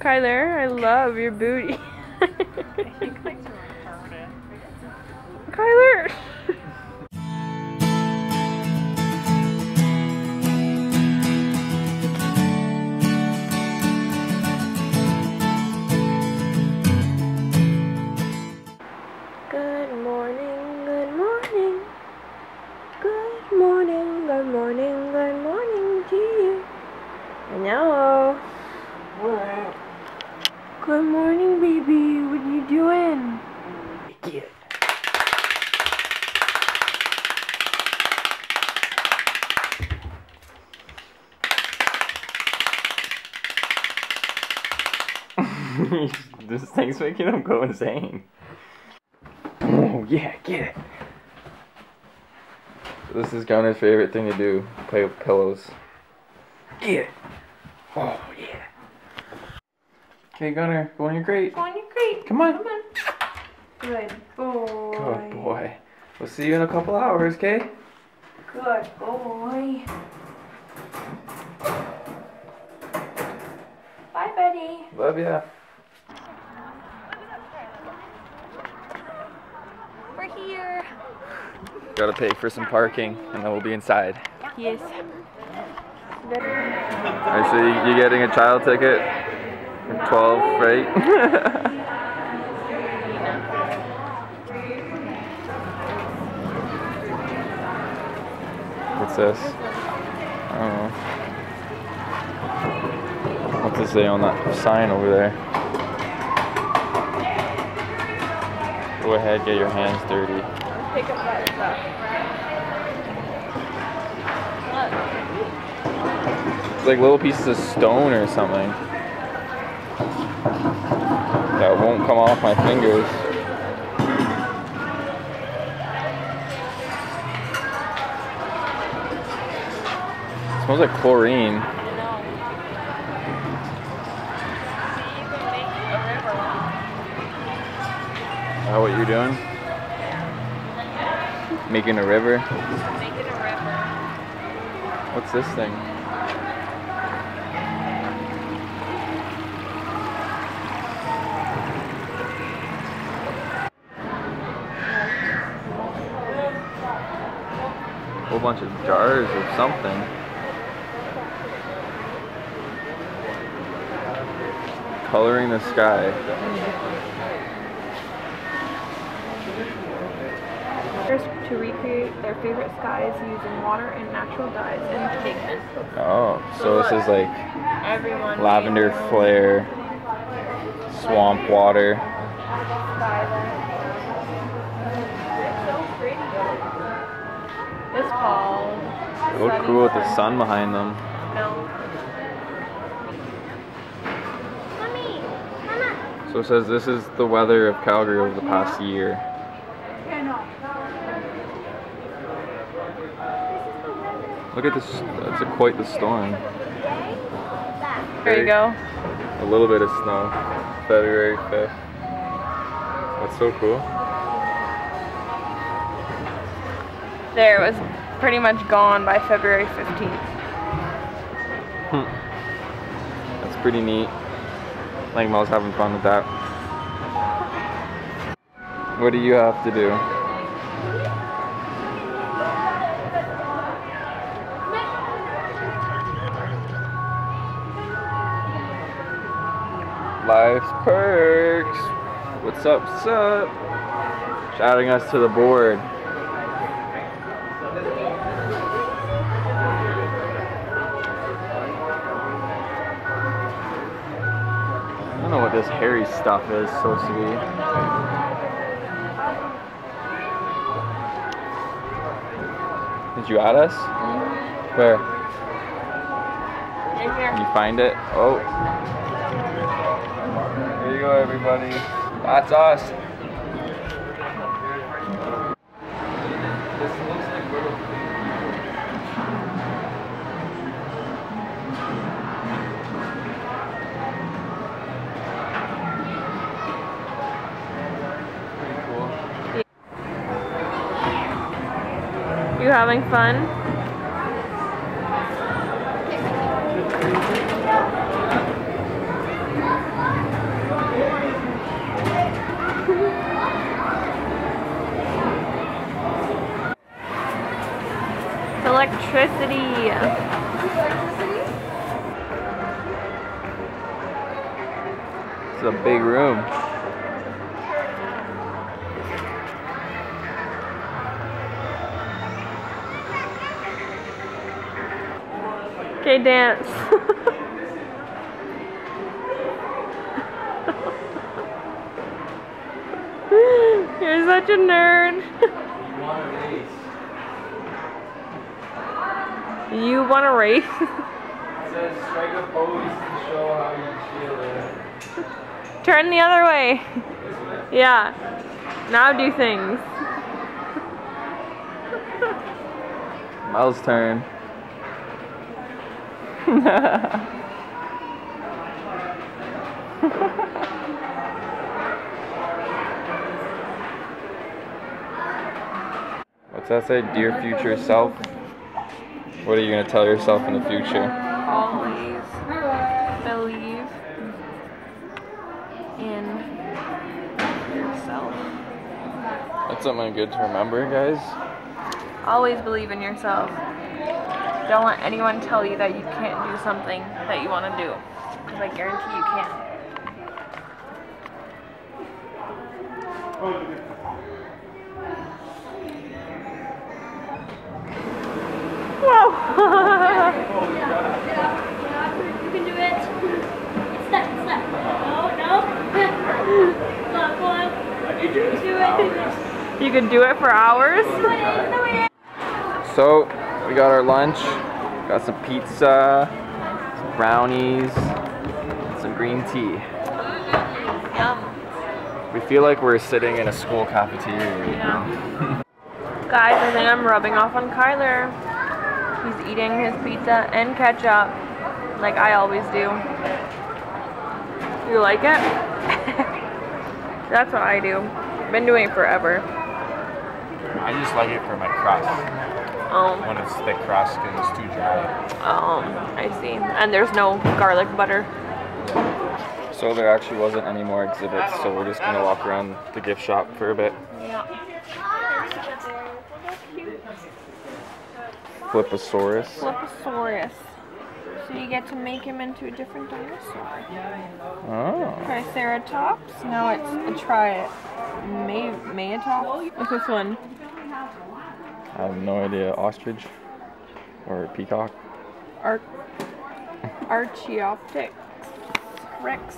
Kyler, I love your booty. Kyler! Good morning to you. Hello. What? Good morning, baby. What are you doing? Good. This thing's making him go insane. Oh yeah, get it. This is Gunner's favorite thing to do, play with pillows. Get it! Oh, yeah. Okay, Gunner, go on your crate. Go on your crate. Come on. Good boy. Good boy. We'll see you in a couple hours, okay? Good boy. Bye, buddy. Love ya. We're here. Gotta pay for some parking, and then we'll be inside. Yes. I see you're getting a child ticket. 12, right? What's this? I don't know. What's it say on that sign over there? Go ahead, get your hands dirty. Pick up that stuff. It's like little pieces of stone or something. That won't come off my fingers. It smells like chlorine. Is that what you're doing? Making a river. What's this thing? A whole bunch of jars of something. Coloring the sky. To recreate their favorite skies using water and natural dyes and pigment. Oh, so this is like lavender flare, swamp water. It's fall. They look cool with the sun behind them. No. So it says this is the weather of Calgary over the past year. Look at this, that's quite the storm. There you go. A little bit of snow. February 5th. That's so cool. There, it was pretty much gone by February 15th. That's pretty neat. I think Mel's having fun with that. What do you have to do? Life's perks. What's up? What's up? Shouting us to the board. I don't know what this hairy stuff is supposed to be. Did you add us? Where? Right here. Can you find it? Oh. There you go, everybody. That's us. Pretty cool. You having fun? electricity. It's a big room. Okay, dance. You're such a nerd. You want to race? It says strike a pose to show how you feel. Turn the other way. Yeah. Now do things. Miles' turn. What's that say? Dear future self? What are you going to tell yourself in the future? Always believe in yourself. That's something good to remember, guys. Always believe in yourself. Don't let anyone tell you that you can't do something that you want to do, because I guarantee you can. Whoa! You can do it. It's that, it's that. Oh, no. You can do it. You can do it for hours? So, we got our lunch. Got some pizza, some brownies, and some green tea. Yum. We feel like we're sitting in a school cafeteria right now. Guys, I think I'm rubbing off on Kyler. He's eating his pizza and ketchup, like I always do. You like it? That's what I do. Been doing it forever. I just like it for my crust. Oh. When it's thick crust and it's too dry. Oh, I see. And there's no garlic butter. So there actually wasn't any more exhibits, so we're just gonna walk around the gift shop for a bit. Yeah. Fliposaurus. Fliposaurus. So you get to make him into a different dinosaur. Oh. Triceratops. No, it's a Mayatops. What's this one? I have no idea. Ostrich? Or peacock? Archaeopteryx. Rex.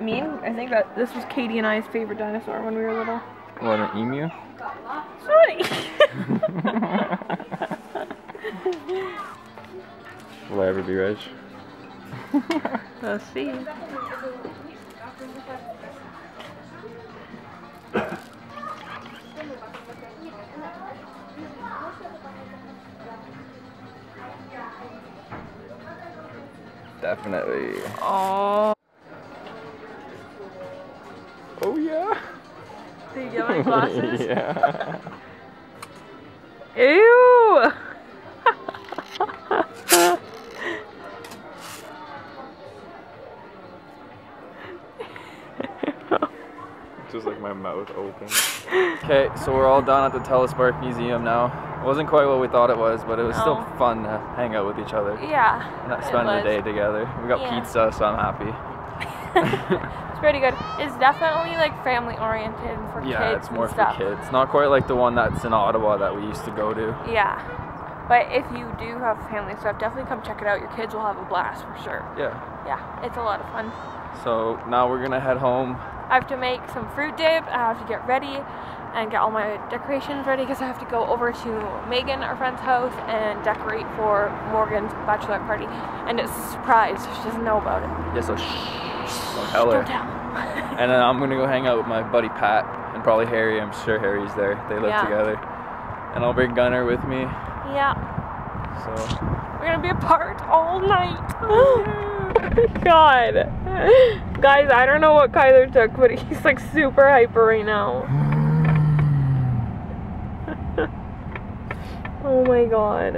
I think that this was Katie and I's favorite dinosaur when we were little. What, an emu? Will I ever be rich? We'll see. Definitely. Oh. Oh yeah. Did you get my glasses? Yeah. Ew! Just like my mouth open. Okay, so we're all done at the Telus Sparks Museum now. It wasn't quite what we thought it was, but it was still fun to hang out with each other. Yeah. And not spend the day together. We got pizza, so I'm happy. It's pretty good. It's definitely like family oriented for kids. Yeah, it's more for kids. Not quite like the one that's in Ottawa that we used to go to. Yeah. But if you do have family stuff, definitely come check it out. Your kids will have a blast for sure. Yeah. Yeah, it's a lot of fun. So now we're gonna head home. I have to make some fruit dip. I have to get ready and get all my decorations ready because I have to go over to Megan, our friend's house, and decorate for Morgan's bachelorette party. And it's a surprise. She doesn't know about it. Yeah, so shh. Don't tell her. Don't tell. And then I'm gonna go hang out with my buddy Pat and probably Harry. I'm sure Harry's there. They live together. And I'll bring Gunner with me. Yeah. So we're gonna be apart all night. God. Guys, I don't know what Kyler took, but he's like super hyper right now. Oh my god.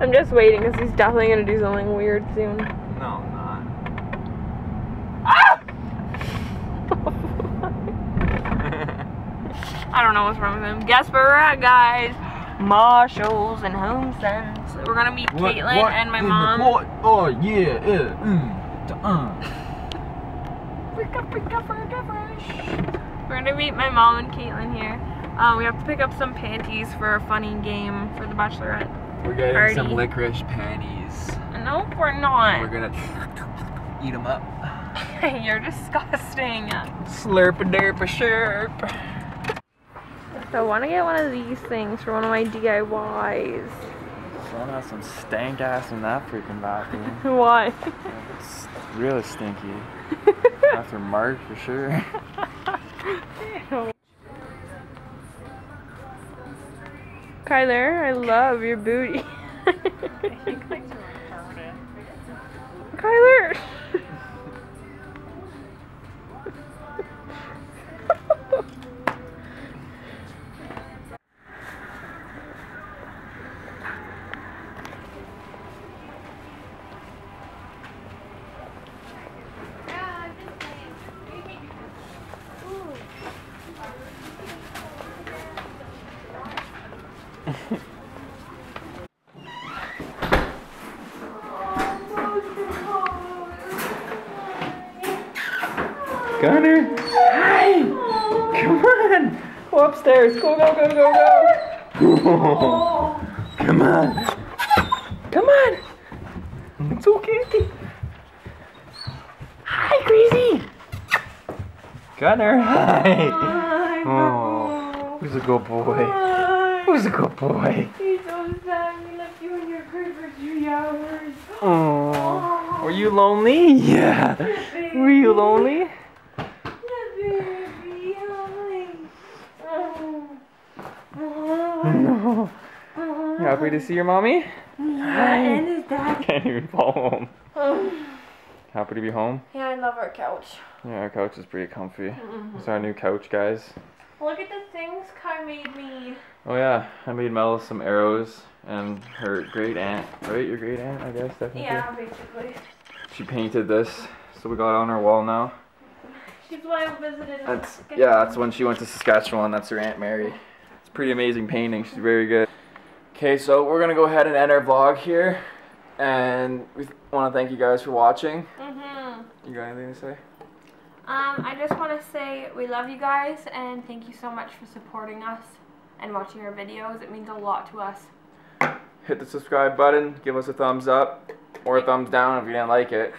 I'm just waiting because he's definitely going to do something weird soon. No, I'm not. I don't know what's wrong with him. Guess where we're at, guys. Marshalls and HomeSense. We're gonna meet Caitlin and my mom. Oh yeah, We're gonna meet my mom and Caitlin here. We have to pick up some panties for a funny game for the bachelorette. We're getting some licorice panties. No, we're not. We're gonna eat them up. You're disgusting. Slurp a derp a sherp. So I want to get one of these things for one of my DIYs. Someone has some stank ass in that freaking bathroom. Why? It's really stinky. After Mark for sure. Kyler, I love your booty. Kyler! Gunner! Hi! Come on! Go upstairs! Go, go, go, go, go! Come on! Come on! It's okay! Hi, Crazy! Gunner! Hi! Oh, who's a good boy? Who's a good boy? He's so sad. We left you in your crib for 3 hours. Oh. Were you lonely? Yeah. Baby. Were you lonely? Yeah, baby. Oh. No. You happy to see your mommy? Yeah, and his dad. Can't even follow him. Happy to be home? Yeah, I love our couch. Yeah, our couch is pretty comfy. It's our new couch, guys. Look at the things Kai made me. Oh yeah, I made Mel some arrows and her great aunt, right? Your great aunt, I guess, technically. Yeah, basically. She painted this, so we got it on our wall now. She's why I visited Saskatchewan. Yeah, that's when she went to Saskatchewan, that's her Aunt Mary. It's a pretty amazing painting, she's very good. Okay, so we're gonna go ahead and end our vlog here. And we wanna thank you guys for watching. You got anything to say? I just want to say we love you guys and thank you so much for supporting us and watching our videos. It means a lot to us. Hit the subscribe button, give us a thumbs up or a thumbs down if you didn't like it.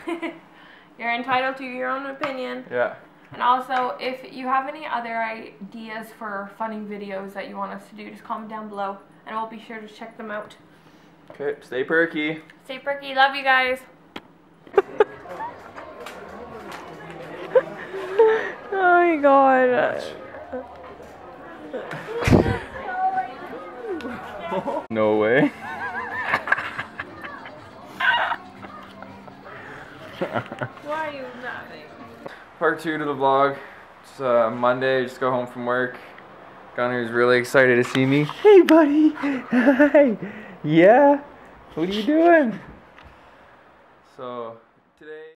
You're entitled to your own opinion. Yeah. And also, if you have any other ideas for funny videos that you want us to do, just comment down below and we'll be sure to check them out. Okay, stay perky. Stay perky. Love you guys. Oh my god. No way. Why are you laughing? Part 2 to the vlog. It's Monday, I just got home from work. Gunner's really excited to see me. Hey buddy! Hi! Yeah? What are you doing? So...